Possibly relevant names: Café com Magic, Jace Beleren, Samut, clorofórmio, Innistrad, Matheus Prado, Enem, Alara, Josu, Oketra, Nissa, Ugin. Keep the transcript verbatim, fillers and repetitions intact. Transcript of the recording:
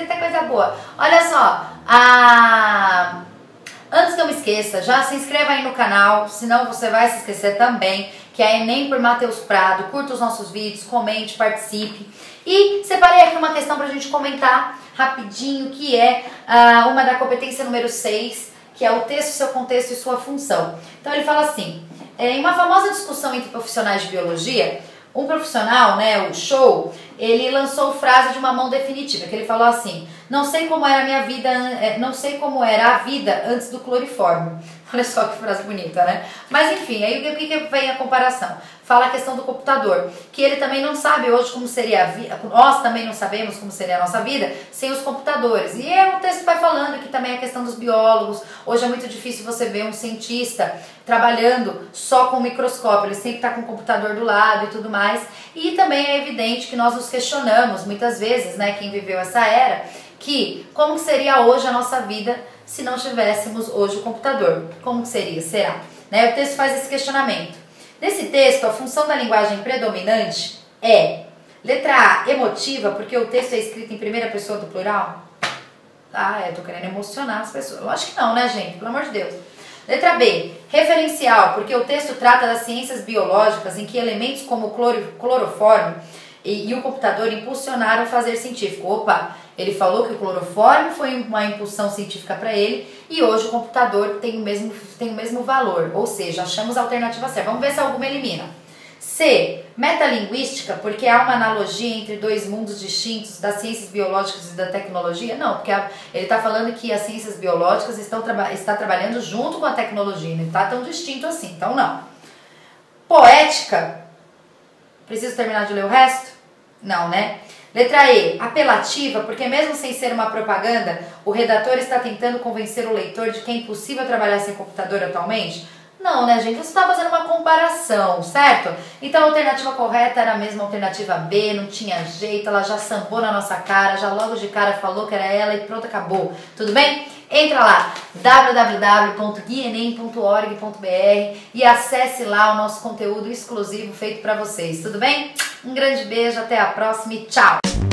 muita coisa boa. Olha só, a... antes que eu me esqueça, já se inscreva aí no canal, senão você vai se esquecer também, que é Enem por Matheus Prado. Curta os nossos vídeos, comente, participe. E separei aqui uma questão pra gente comentar rapidinho, que é uh, uma da competência número seis, que é o texto, seu contexto e sua função. Então ele fala assim, em uma famosa discussão entre profissionais de biologia, um profissional, né, o Show, ele lançou frase de uma mão definitiva, que ele falou assim: não sei como era a minha vida, não sei como era a vida antes do clorofórmio. Olha só que frase bonita, né? Mas enfim, aí o que, que vem a comparação? Fala a questão do computador, que ele também não sabe hoje como seria a vida, nós também não sabemos como seria a nossa vida sem os computadores. E é um texto que vai falando que também a questão dos biólogos, hoje é muito difícil você ver um cientista trabalhando só com o microscópio, ele sempre está com o computador do lado e tudo mais. E também é evidente que nós nos questionamos muitas vezes, né, quem viveu essa era, que como seria hoje a nossa vida se não tivéssemos hoje o computador? Como seria? Será? Né? O texto faz esse questionamento. Nesse texto, a função da linguagem predominante é, letra A, emotiva, porque o texto é escrito em primeira pessoa do plural. Ah, eu tô querendo emocionar as pessoas. Lógico que não, né, gente? Pelo amor de Deus. Letra B, referencial, porque o texto trata das ciências biológicas em que elementos como o cloro, clorofórmio e, e o computador impulsionaram o fazer científico. Opa, ele falou que o clorofórmio foi uma impulsão científica para ele e hoje o computador tem o mesmo, tem o mesmo valor, ou seja, achamos a alternativa certa. Vamos ver se alguma elimina. C, metalinguística, porque há uma analogia entre dois mundos distintos, das ciências biológicas e da tecnologia? Não, porque a, ele está falando que as ciências biológicas estão está trabalhando junto com a tecnologia, não está tão distinto assim, então não. Poética, preciso terminar de ler o resto? Não, né? Letra E, apelativa, porque mesmo sem ser uma propaganda, o redator está tentando convencer o leitor de que é impossível trabalhar sem computador atualmente? Não, né, gente? Você está fazendo uma comparação, certo? Então a alternativa correta era a mesma alternativa B, não tinha jeito, ela já sambou na nossa cara, já logo de cara falou que era ela e pronto, acabou. Tudo bem? Entra lá, w w w ponto guia enem ponto org ponto b r e acesse lá o nosso conteúdo exclusivo feito para vocês, tudo bem? Um grande beijo, até a próxima e tchau!